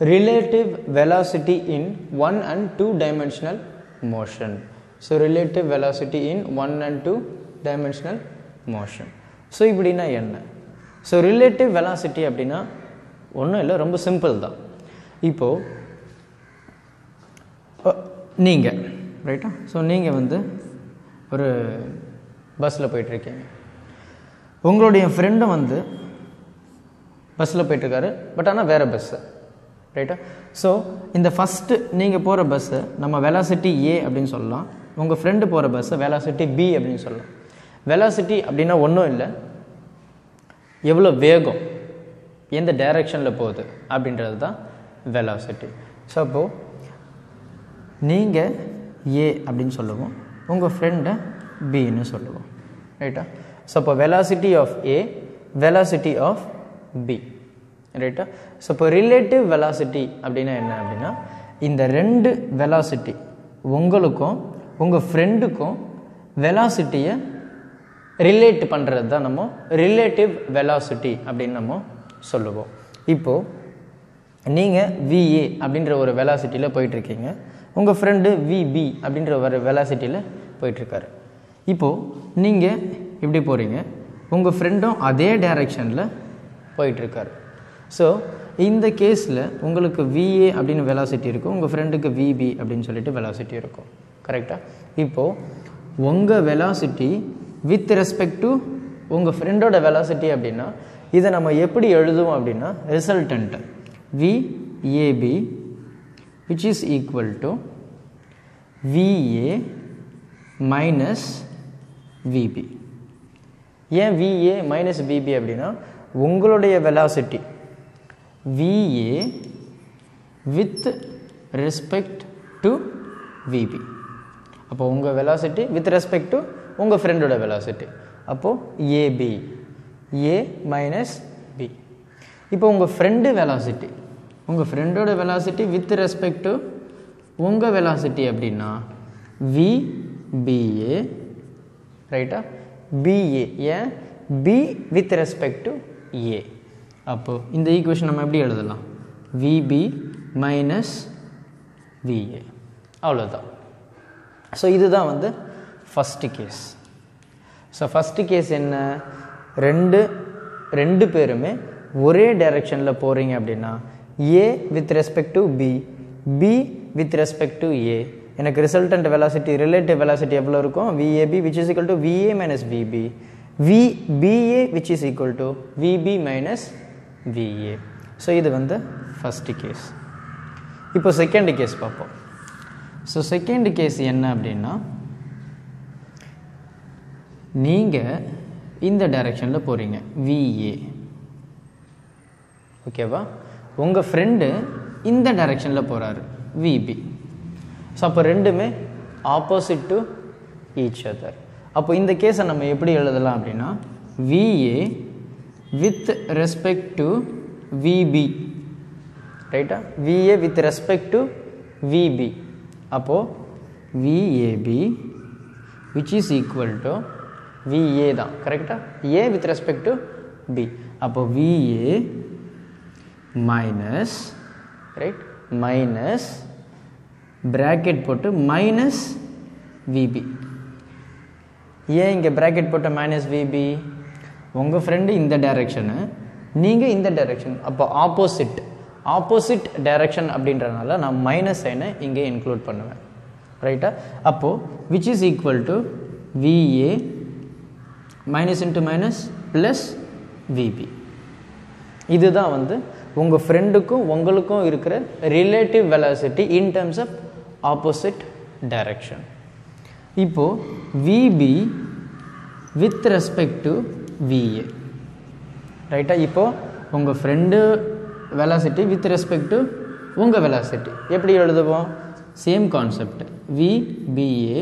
relative velocity in one and two dimensional motion. So, relative velocity in one and two dimensional motion. So, இப்படினா என்ன? So, relative velocity அப்படினா ஒன்றும் இல்லை, ரொம்ப simple தான். இப்போ நீங்கள் ரைட்டா, ஸோ நீங்கள் வந்து ஒரு பஸ்ஸில் போயிட்டுருக்கீங்க, உங்களுடைய ஃப்ரெண்டும் வந்து பஸ்ஸில் போயிட்டுருக்காரு, பட் ஆனால் வேறு பஸ்ஸு ரைட்டா. ஸோ இந்த ஃபஸ்ட்டு நீங்கள் போகிற பஸ்ஸு நம்ம வெலாசிட்டி ஏ அப்படின்னு சொல்லலாம், உங்கள் ஃப்ரெண்டு போகிற பஸ்ஸு வெலாசிட்டி பி அப்படின்னு சொல்லலாம். வெலாசிட்டி அப்படின்னா ஒன்றும் இல்லை, எவ்வளோ வேகம், எந்த டைரெக்ஷனில் போகுது அப்படின்றது தான் வெலாசிட்டி. ஸோ அப்போது நீங்கள் ஏ அப்படின்னு சொல்லுவோம், உங்கள் ஃப்ரெண்டை பின்னு சொல்லுவோம் ரைட்டா. ஸோ அப்போ velocity of A, velocity of B ரைட்டா. ஸோ இப்போ ரிலேட்டிவ் வெலாசிட்டி அப்படின்னா என்ன அப்படின்னா, இந்த ரெண்டு வெலாசிட்டி உங்களுக்கும் உங்கள் ஃப்ரெண்டுக்கும் வெலாசிட்டியை ரிலேட் பண்ணுறது தான் நம்ம ரிலேட்டிவ் வெலாசிட்டி அப்படின்னு நம்ம சொல்லுவோம். இப்போது நீங்கள் விஏ அப்படின்ற ஒரு வெலாசிட்டியில் போயிட்டுருக்கீங்க, உங்கள் ஃப்ரெண்டு விபி அப்படின்ற ஒரு வெலாசிட்டியில் போயிட்டுருக்காரு. இப்போது நீங்கள் இப்படி போகிறீங்க, உங்கள் ஃப்ரெண்டும் அதே டைரெக்ஷனில் போயிட்டுருக்காரு. ஸோ இந்த கேஸில் உங்களுக்கு விஏ அப்படின்னு வெலாசிட்டி இருக்கும், உங்கள் ஃப்ரெண்டுக்கு விபி அப்படின்னு சொல்லிட்டு வெலாசிட்டி இருக்கும் கரெக்டாக. இப்போது உங்கள் வெலாசிட்டி வித் ரெஸ்பெக்ட் டு உங்கள் ஃப்ரெண்டோட வெலாசிட்டி அப்படின்னா இதை நம்ம எப்படி எழுதுவோம் அப்படின்னா, resultant VAB which is equal to VA minus VB. ஏன் VA minus VB அப்படின்னா, உங்களுடைய velocity VA with respect to VB. அப்போ உங்கள் velocity with respect to உங்கள் ஃப்ரெண்டோட velocity, அப்போது AB A minus B. இப்போ உங்கள் ஃப்ரெண்டு velocity, உங்கள் ஃப்ரெண்டோட வெலாசிட்டி வித் ரெஸ்பெக்ட் டு உங்கள் வெலாசிட்டி அப்படின்னா விபிஏ ரைட்டா, பிஏ ஏன் B with respect to A. அப்போது இந்த ஈக்குவேஷன் நம்ம எப்படி எழுதலாம், விபி மைனஸ் விஏ, அவ்வளோதான். ஸோ இதுதான் வந்து first case. So first case என்ன, ரெண்டு பேருமே ஒரே டைரெக்ஷனில் போகிறீங்க அப்படின்னா A with respect to B, B with respect to A, எனக்கு resultant velocity, relative velocity எவ்வளோ இருக்கும், VAB which is equal to VA minus VB, VBA which is equal to VB minus VA. So இது வந்து first case. இப்போ second case பார்ப்போம். So second case என்ன அப்படின்னா, நீங்கள் இந்த டைரெக்ஷனில் போகிறீங்க VA ஓகேவா, உங்கள் ஃப்ரெண்டு இந்த டைரெக்ஷனில் போகிறாரு விபி. ஸோ அப்போ ரெண்டுமே ஆப்போசிட் டு ஈச் அதர். அப்போ இந்த கேஸை நம்ம எப்படி எழுதலாம் அப்படின்னா, VA with respect to VP ரைட்டா, VA with respect to VP, அப்போது VAP which is equal to VA தான் கரெக்டாக, A with respect to B, அப்போது VA minus right minus bracket போட்டு minus vb. ஏன் இங்கே bracket போட்டு minus vb, உங்கள் ஃப்ரெண்டு இந்த டைரெக்ஷனு, நீங்கள் இந்த டைரெக்ஷன், அப்போ ஆப்போசிட் டைரெக்ஷன் அப்படின்றதுனால நான் மைனஸ் சைனை இங்கே இன்க்ளூட் பண்ணுவேன் ரைட்டா. அப்போது which is equal to VA minus into minus plus VP. இதுதான் வந்து உங்கள் ஃப்ரெண்டுக்கும் உங்களுக்கும் இருக்கிற relative velocity in terms of opposite direction. இப்போது VP with respect to VA ரைட்டா, இப்போது உங்கள் friend velocity with respect to உங்கள் வெலாசிட்டி எப்படி எழுதுவோம், same concept VBA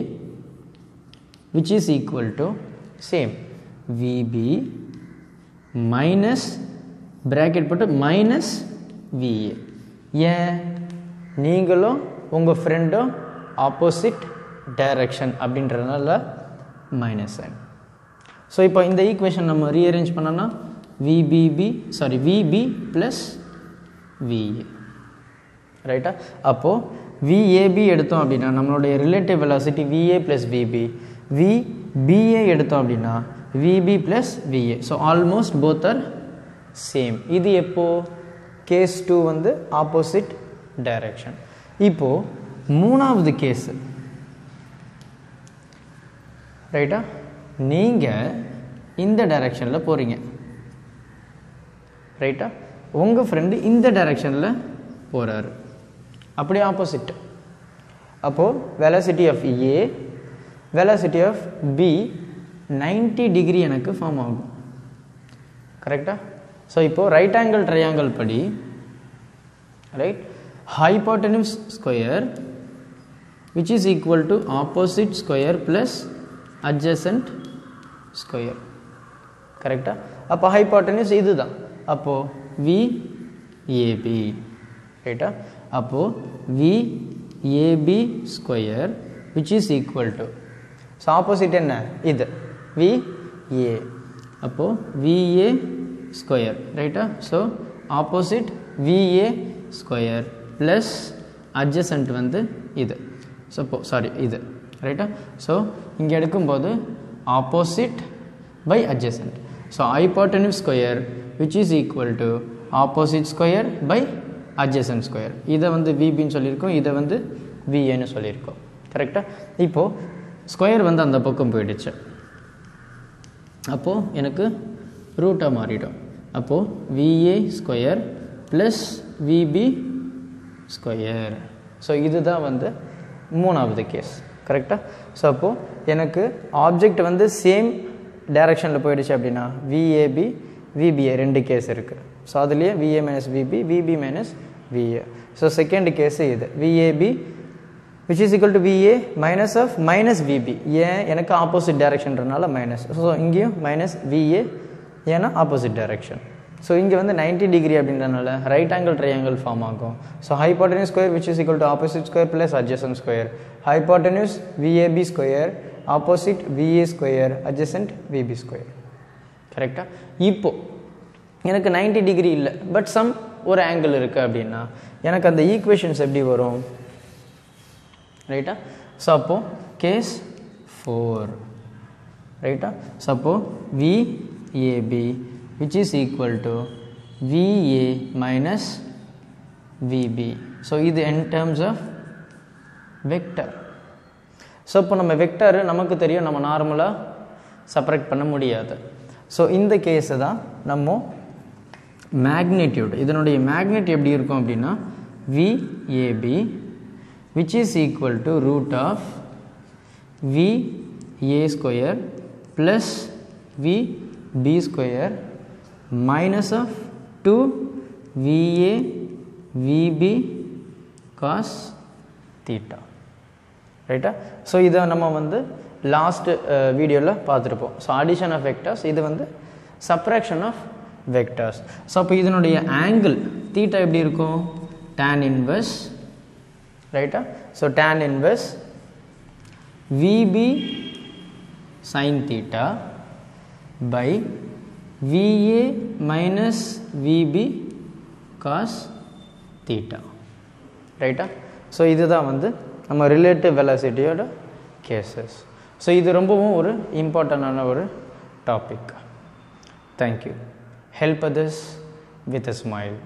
which is equal to same VP minus bracket போட்டு மைனஸ் விஏ. ஏன் நீங்களும் உங்கள் ஃப்ரெண்டும் ஆப்போசிட் டைரெக்ஷன் அப்படின்றதுனால மைனஸ் என். ஸோ இப்போ இந்த ஈக்குவேஷன் நம்ம ரீஅரேஞ்ச் பண்ணோன்னா VPP sorry VP plus VA. ரைட்டா. அப்போ VAB எடுத்தோம் அப்படினா நம்மளுடைய relative velocity VA plus VB, VBA எடுத்தோம் அப்படினா VB plus VA. So almost both are same. இது எப்போ கேஸ் 2 வந்து opposite direction. இப்போ மூணாவது கேஸ் ரைட்டா, நீங்க இந்த டைரக்ஷன்ல போறீங்க ரைட்டா, உங்க friend இந்த டைரக்ஷன்ல போறாரு, அப்படி opposite. அப்போ velocity of A, velocity of B 90 degree எனக்கு form ஆகும் கரெக்டா. ஸோ இப்போ right angle triangle படி right hypotenuse square which is equal to opposite square plus adjacent square கரெக்டா. அப்போ hypotenuse இதுதான், அப்போ VAB ரைட்டா. அப்போ VAB square which is equal to, so opposite என்ன இது VA, அப்போ VA square ரைட்டா. so opposite VA square plus adjacent வந்து இது, so sorry இது ரைட்டா. so இங்க எடுக்கும் போது opposite by adjacent, so hypotenuse square which is equal to opposite square by adjacent square. இதை வந்து VB ன்னு சொல்லியிருக்கோம், இதை வந்து VA ன்னு சொல்லியிருக்கோம் கரெக்டா. இப்போ ஸ்கொயர் வந்து அந்த பக்கம் போயிடுச்சு, அப்போ எனக்கு ரூட்டா மாறிடும். அப்போ VA square plus VB square. So இதுதான் வந்து மூணாவது கேஸ் கரெக்டா. ஸோ அப்போ எனக்கு ஆப்ஜெக்ட் வந்து சேம் டைரக்ஷனில் போயிடுச்சு அப்படின்னா VAB VBA ரெண்டு கேஸ் இருக்குது. ஸோ அதுலேயே VA minus VB, VB minus VA. So second case இது VAB which is equal to VA minus of minus VB. ஏன் எனக்கு ஆப்போசிட் டைரக்ஷன்றனால மைனஸ், ஸோ இங்கேயும் மைனஸ் VA ஏன்னா ஆப்போசிட் டைரக்ஷன். ஸோ இங்கே வந்து 90 டிகிரி அப்படின்றனால ரைட் ஆங்கிள் ட்ரையாங்கிள் ஃபார்ம் ஆகும். So hypotenuse square which is equal to opposite square plus adjacent square. Hypotenuse VAB square, opposite VA square, adjacent VB square கரெக்டா. இப்போது எனக்கு 90 degree இல்லை, but some ஒரு angle இருக்குது அப்படின்னா எனக்கு அந்த ஈக்குவேஷன்ஸ் எப்படி வரும் ரைட்டா. ஸோ அப்போது கேஸ் 4 ரைட்டா. ஸோ அப்போது VAP which is equal to VA minus VB. So இது in terms of vector. So இப்போ நம்ம வெக்டர் நமக்கு தெரியும், நம்ம நார்மலாக செப்பரேட் பண்ண முடியாது. ஸோ இந்த கேஸை தான் நம்ம மேக்னிடியூட், இதனுடைய மேக்னிட் எப்படி இருக்கும் அப்படின்னா VAB which is equal to root of VA square plus VB square minus of 2VA VB cos theta ரைட்டா. ஸோ இதை நம்ம வந்து லாஸ்ட் வீடியோவில் பார்த்துருப்போம். ஸோ அடிஷன் ஆஃப் வெக்டர்ஸ், இது வந்து சப்ராக்ஷன் ஆஃப் வெக்டர்ஸ். ஸோ அப்போ இதனுடைய ஆங்கிள் தீட்டா எப்படி இருக்கும், tan இன்வர்ஸ் ரைட்டா. So tan inverse VB sin theta by VA minus VB cos theta ரைட்டா. ஸோ இதுதான் வந்து நம்ம ரிலேட்டிவ் வெலாசிட்டியோட கேசஸ். ஸோ இது ரொம்பவும் ஒரு இம்பார்ட்டண்டான ஒரு topic. Thank you. Help others with a smile.